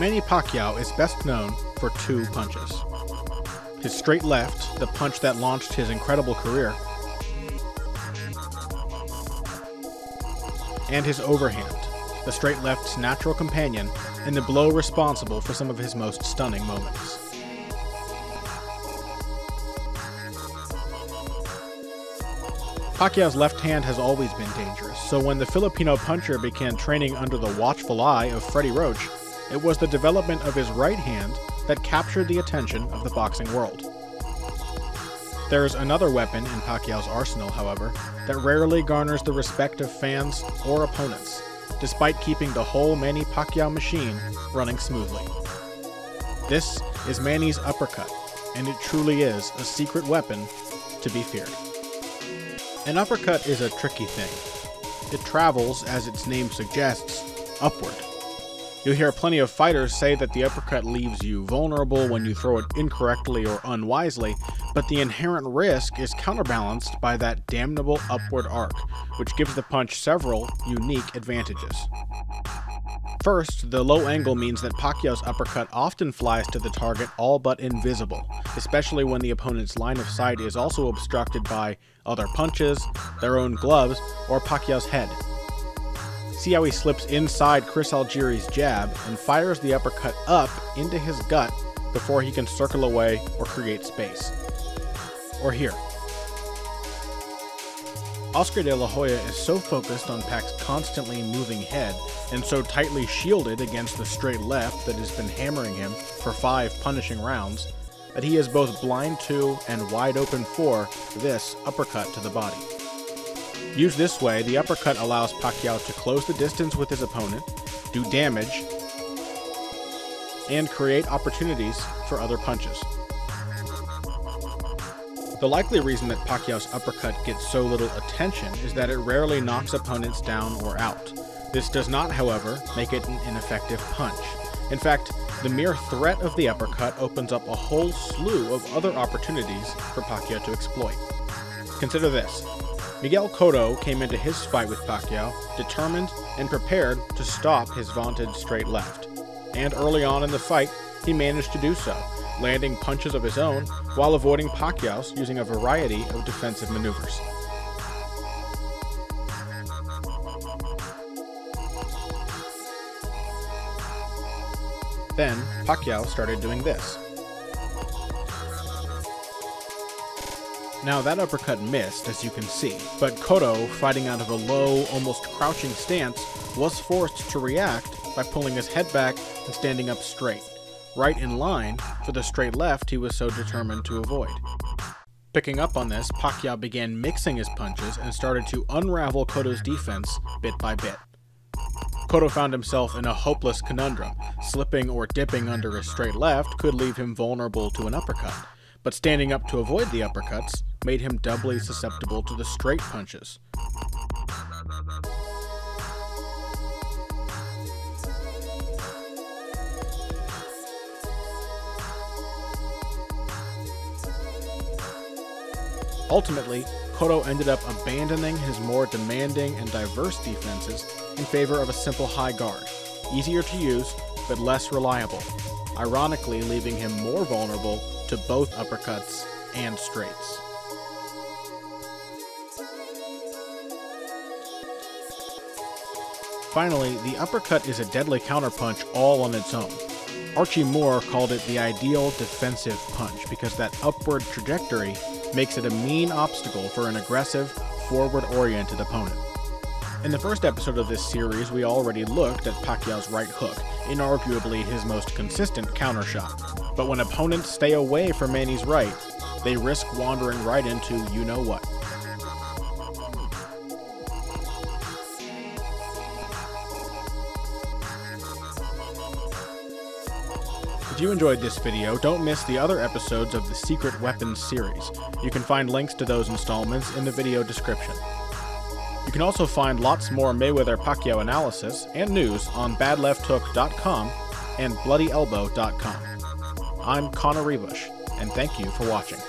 Manny Pacquiao is best known for two punches. His straight left, the punch that launched his incredible career, and his overhand, the straight left's natural companion and the blow responsible for some of his most stunning moments. Pacquiao's left hand has always been dangerous, so when the Filipino puncher began training under the watchful eye of Freddie Roach, it was the development of his right hand that captured the attention of the boxing world. There is another weapon in Pacquiao's arsenal, however, that rarely garners the respect of fans or opponents, despite keeping the whole Manny Pacquiao machine running smoothly. This is Manny's uppercut, and it truly is a secret weapon to be feared. An uppercut is a tricky thing. It travels, as its name suggests, upward. You'll hear plenty of fighters say that the uppercut leaves you vulnerable when you throw it incorrectly or unwisely, but the inherent risk is counterbalanced by that damnable upward arc, which gives the punch several unique advantages. First, the low angle means that Pacquiao's uppercut often flies to the target all but invisible, especially when the opponent's line of sight is also obstructed by other punches, their own gloves, or Pacquiao's head. See how he slips inside Chris Algieri's jab and fires the uppercut up into his gut before he can circle away or create space. Or here. Oscar De La Hoya is so focused on Pac's constantly moving head and so tightly shielded against the straight left that has been hammering him for 5 punishing rounds that he is both blind to and wide open for this uppercut to the body. Used this way, the uppercut allows Pacquiao to close the distance with his opponent, do damage, and create opportunities for other punches. The likely reason that Pacquiao's uppercut gets so little attention is that it rarely knocks opponents down or out. This does not, however, make it an ineffective punch. In fact, the mere threat of the uppercut opens up a whole slew of other opportunities for Pacquiao to exploit. Consider this. Miguel Cotto came into his fight with Pacquiao determined and prepared to stop his vaunted straight left. And early on in the fight, he managed to do so, landing punches of his own while avoiding Pacquiao's using a variety of defensive maneuvers. Then, Pacquiao started doing this. Now that uppercut missed, as you can see, but Cotto, fighting out of a low, almost crouching stance, was forced to react by pulling his head back and standing up straight, right in line for the straight left he was so determined to avoid. Picking up on this, Pacquiao began mixing his punches and started to unravel Cotto's defense bit by bit. Cotto found himself in a hopeless conundrum. Slipping or dipping under his straight left could leave him vulnerable to an uppercut, but standing up to avoid the uppercuts made him doubly susceptible to the straight punches. Ultimately, Cotto ended up abandoning his more demanding and diverse defenses in favor of a simple high guard, easier to use but less reliable, ironically leaving him more vulnerable to both uppercuts and straights. Finally, the uppercut is a deadly counterpunch all on its own. Archie Moore called it the ideal defensive punch because that upward trajectory makes it a mean obstacle for an aggressive, forward-oriented opponent. In the first episode of this series, we already looked at Pacquiao's right hook, inarguably his most consistent counter shot. But when opponents stay away from Manny's right, they risk wandering right into you-know-what. If you enjoyed this video, don't miss the other episodes of the Secret Weapons series. You can find links to those installments in the video description. You can also find lots more Mayweather-Pacquiao analysis and news on badlefthook.com and bloodyelbow.com. I'm Connor Ruebusch, and thank you for watching.